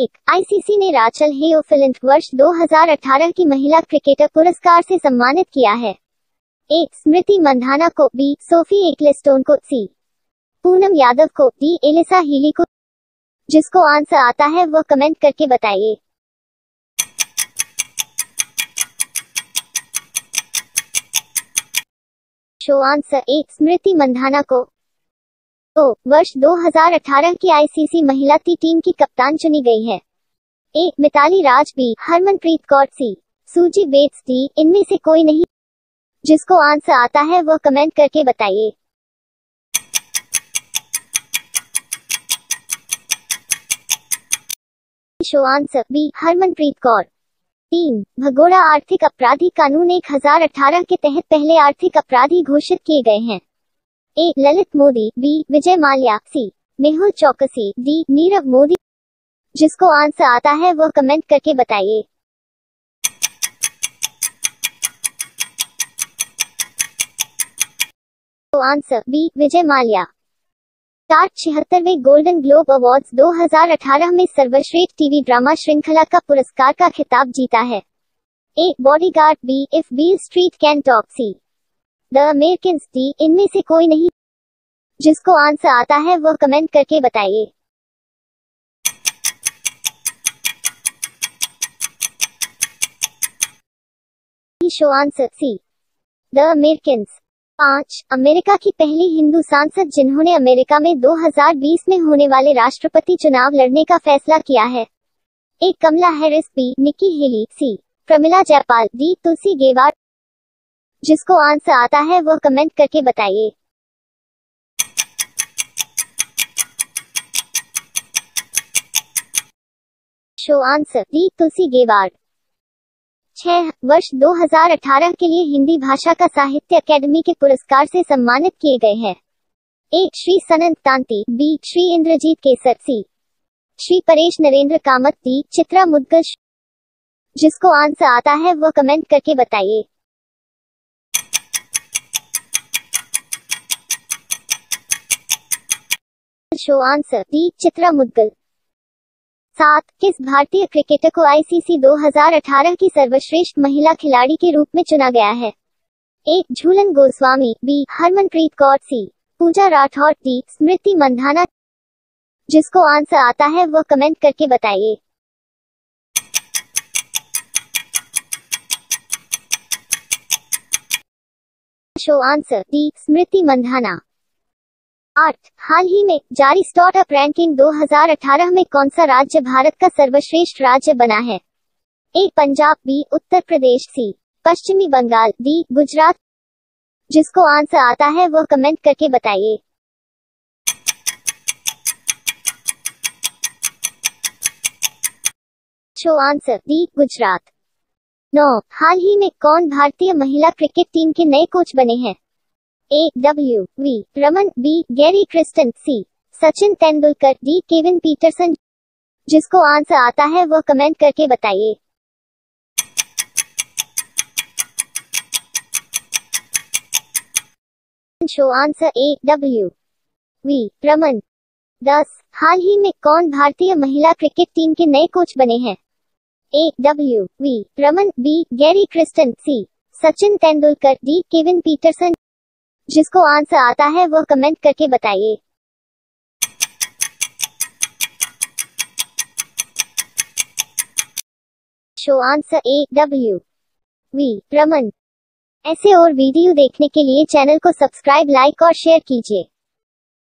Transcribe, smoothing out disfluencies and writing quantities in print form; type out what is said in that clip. एक आईसीसी ने राचल हेओफिलिंट वर्ष 2018 की महिला क्रिकेटर पुरस्कार से सम्मानित किया है। ए. स्मृति मंधाना को, बी. सोफी एक्लिस्टोन को, सी. पूनम यादव को, डी. एलिसा हीली को। जिसको आंसर आता है वह कमेंट करके बताइए। Show answer A. Smriti Mandhana को। तो वर्ष 2018 की आईसीसी महिला टीम की कप्तान चुनी गई है। A. Mithali Raj, B. Harmanpreet Kaur, C. Suzie Bates, D. इनमें से कोई नहीं। जिसको आंसर आता है वह कमेंट करके बताइए। Show answer B. Harmanpreet Kaur. 3. भगोड़ा आर्थिक अपराधी कानून 1018 के तहत पहले आर्थिक अपराधी घोषित किए गए हैं। A. Lalit Modi, B. Vijay Mallya, C. Mehul Choksi, D. Nirav Modi. जिसको आंसर आता है वह कमेंट करके बताइए। तो आंसर बी. विजय माल्या। 4. 76वें गोल्डन ग्लोब अवार्ड्स 2018 में सर्वश्रेष्ठ टीवी ड्रामा श्रृंखला का पुरस्कार का खिताब जीता है। A. Bodyguard, B. If Beale Street can talk, C. The American, D. इनमें से कोई नहीं। जिसको आंसर आता है वह कमेंट करके बताइए। Show answer C. The American. 5. America की पहली हिंदू सांसद जिन्होंने अमेरिका में 2020 में होने वाले राष्ट्रपति चुनाव लड़ने का फैसला किया है। A. Kamala Harris, B. Nikki Haley, C. Pramila Jayapal, D. Tulsi Gabbard. जिसको आंसर आता है वह कमेंट करके बताइए। Show answer D. Tulsi Gabbard. 6. वर्ष 2018 के लिए हिंदी भाषा का साहित्य अकादमी के पुरस्कार से सम्मानित किए गए हैं। A. Shri Sanant Tanti, B. Shri Indrajit Kesar, C. Shri Paresh Narendra Kamat, D. Chitra Mudgal. जिसको आंसर आता है वह कमेंट करके बताइए। Show answer D. Chitra Mudgal. 7. किस भारतीय क्रिकेटर को आईसीसी 2018 की सर्वश्रेष्ठ महिला खिलाड़ी के रूप में चुना गया है। A. Jhulan Goswami, B. Harmanpreet Kaur, C. Pooja Rathore, D. Smriti Mandhana. जिसको आंसर आता है वह कमेंट करके बताइए। Show answer D. Smriti Mandhana. 8. हाल ही में जारी स्टार्टअप रैंकिंग 2018 में कौन सा राज्य भारत का सर्वश्रेष्ठ राज्य बना है। A. Punjab, B. Uttar Pradesh, C. पश्चिमी बंगाल, डी. गुजरात। जिसको आंसर आता है वह कमेंट करके बताइए। Show answer D. गुजरात। 9. हाल ही में कौन भारतीय महिला क्रिकेट टीम के नए कोच बने हैं। A. W V Raman, B. Gary Kirsten, C. Sachin Tendulkar, D. Kevin Pietersen. जिसको आंसर आता है वह कमेंट करके बताइए। Show answer A. W V Raman. 10. हाल ही में कौन भारतीय महिला क्रिकेट टीम के नए कोच बने हैं। A. W V Raman, B. Gary Kirsten, C. Sachin Tendulkar, D. Kevin Pietersen. जिसको आंसर आता है वह कमेंट करके बताइए। Show answer A. W V Raman. ऐसे और वीडियो देखने के लिए चैनल को सब्सक्राइब, लाइक और शेयर कीजिए।